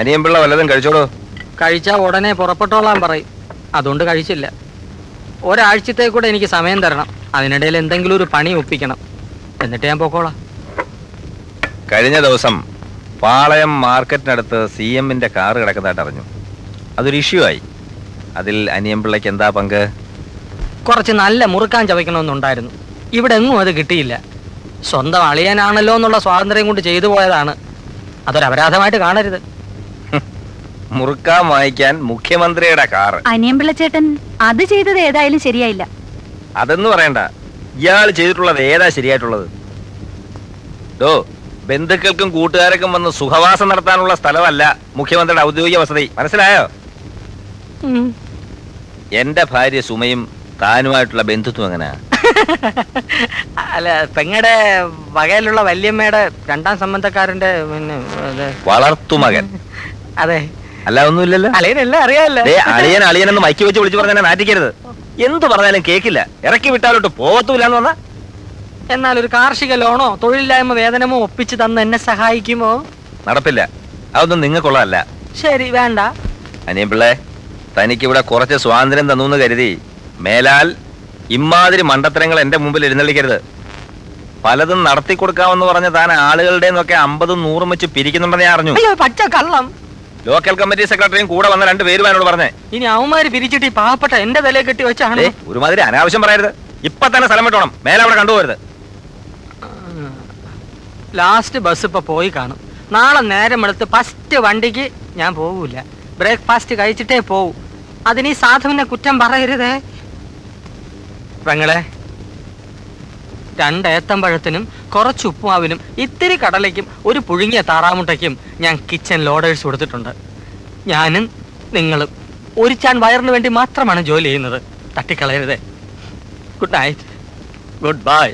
അനിയമ്പിള്ള വല്ലതും കഴിച്ചോളൂ. കഴിച്ചാൽ ഉടനെ പുറപ്പെട്ടോളാൻ പറയും. അതുകൊണ്ട് കഴിച്ചില്ല. ഒരാഴ്ചത്തേക്കൂടെ എനിക്ക് സമയം തരണം. അതിനിടയിൽ എന്തെങ്കിലും ഒരു പണി ഒപ്പിക്കണം. എന്നിട്ട് ഞാൻ പോക്കോളാം. കഴിഞ്ഞ ദിവസം പാളയം മാർക്കറ്റിനടുത്ത് CMന്റെ കാറ് കിടക്കുന്നതായിട്ട് അറിഞ്ഞു. അതൊരു ഇഷ്യൂ ആയി. അതിൽ അനിയമ്പിള്ളയ്ക്ക് എന്താ പങ്ക്? കുറച്ച് നല്ല മുറുക്കാൻ ചവയ്ക്കണമെന്നുണ്ടായിരുന്നു. ഇവിടെ എങ്ങും അത് കിട്ടിയില്ല. സ്വന്തം അളിയനാണല്ലോ എന്നുള്ള സ്വാതന്ത്ര്യം കൊണ്ട് ചെയ്തു പോയതാണ്. അതൊരപരാധമായിട്ട് കാണരുത്. മുറുക്കാൻ വായിക്കാൻ മുഖ്യമന്ത്രിയുടെ കാറ് അനിയമ്പിള്ള ചേട്ടൻ അത് ചെയ്തത് ഏതായാലും ശരിയായില്ല. അതെന്ന് പറയണ്ട, ഇയാൾ ചെയ്തിട്ടുള്ളത് ഏതാ ശരിയായിട്ടുള്ളത്? ഡോ, ബന്ധുക്കൾക്കും കൂട്ടുകാർക്കും വന്ന് സുഖവാസം നടത്താനുള്ള സ്ഥലമല്ല മുഖ്യമന്ത്രിയുടെ ഔദ്യോഗിക വസതി. മനസ്സിലായോ? എന്റെ ഭാര്യ സുമയും താനുമായിട്ടുള്ള ബന്ധുത്വം എങ്ങനെയാ? അല്ല, പെങ്ങടെ വകയിലുള്ള വല്യമ്മയുടെ രണ്ടാം സംബന്ധക്കാരന്റെ വളർത്തുമകൻ. അതെ. അല്ല, ഒന്നുമില്ലല്ലോ. അളിയൻ അളിയനെന്ന് മൈക്ക് വെച്ച് വിളിച്ചു പറഞ്ഞാൽ നാറ്റിക്കരുത്. എന്ത് പറഞ്ഞാലും കേക്കില്ല. ഇറക്കി വിട്ടാലോട്ട് പോകത്തൂല്ലാന്ന് പറഞ്ഞ. എന്നാൽ ഒരു കാർഷിക ലോണോ തൊഴിലില്ലായ്മ വേതനമോ ഒപ്പിച്ച് തന്ന് എന്നെ സഹായിക്കുമോ? നടപ്പില്ല. അതൊന്നും നിങ്ങൾക്കുള്ളതല്ല. ശരി, വേണ്ട. അനിയമ്പിള്ളേ, തനിക്കിവിടെ കുറച്ച് സ്വാതന്ത്ര്യം തന്നു കരുതി മേലാൽ ഇമ്മാതിരി മണ്ടത്തരങ്ങൾ എന്റെ മുമ്പിൽ എഴുന്നള്ളിക്കരുത്. പലതും നടത്തി കൊടുക്കാമെന്ന് പറഞ്ഞ താൻ ആളുകളുടെ എന്നൊക്കെ 50-100 വെച്ച് പിരിക്കുന്നുണ്ടെന്ന് ഞാൻ അറിഞ്ഞു. പച്ച കള്ളം. ലോക്കൽ കമ്മിറ്റി സെക്രട്ടറിയും കൂടെ വന്ന 2 പേരും എന്നോട് പറഞ്ഞേ. ഇനി അവന്മാര് പിരിച്ചിട്ട് പാവപ്പെട്ട എന്റെ തലേ കെട്ടി വെച്ചാണ്. ഒരുമാതിരി അനാവശ്യം പറയരുത്. ഇപ്പൊ തന്നെ സ്ഥലം വിട്ടോണം. മേലെ അവിടെ കണ്ടുപോകരുത്. ലാസ്റ്റ് ബസ് ഇപ്പൊ പോയി കാണും. നാളെ നേരം എടുത്ത് ഫസ്റ്റ് വണ്ടിക്ക് ഞാൻ പോകൂല. ബ്രേക്ക്ഫാസ്റ്റ് കഴിച്ചിട്ടേ പോവും. അതിന് ഈ സാധുവിനെ കുറ്റം പറയരുതേ. പെങ്ങളെ, 2 ഏത്തമ്പഴത്തിനും കുറച്ച് ഉപ്പുമാവിനും ഇത്തിരി കടലയ്ക്കും 1 പുഴുങ്ങിയ താറാമുട്ടയ്ക്കും ഞാൻ കിച്ചണിൽ ഓർഡേഴ്സ് കൊടുത്തിട്ടുണ്ട്. ഞാനും നിങ്ങളും ഒരു ചാൻ വയറിന് വേണ്ടി മാത്രമാണ് ജോലി ചെയ്യുന്നത്. തട്ടിക്കളയരുതേ. Good night. Good bye.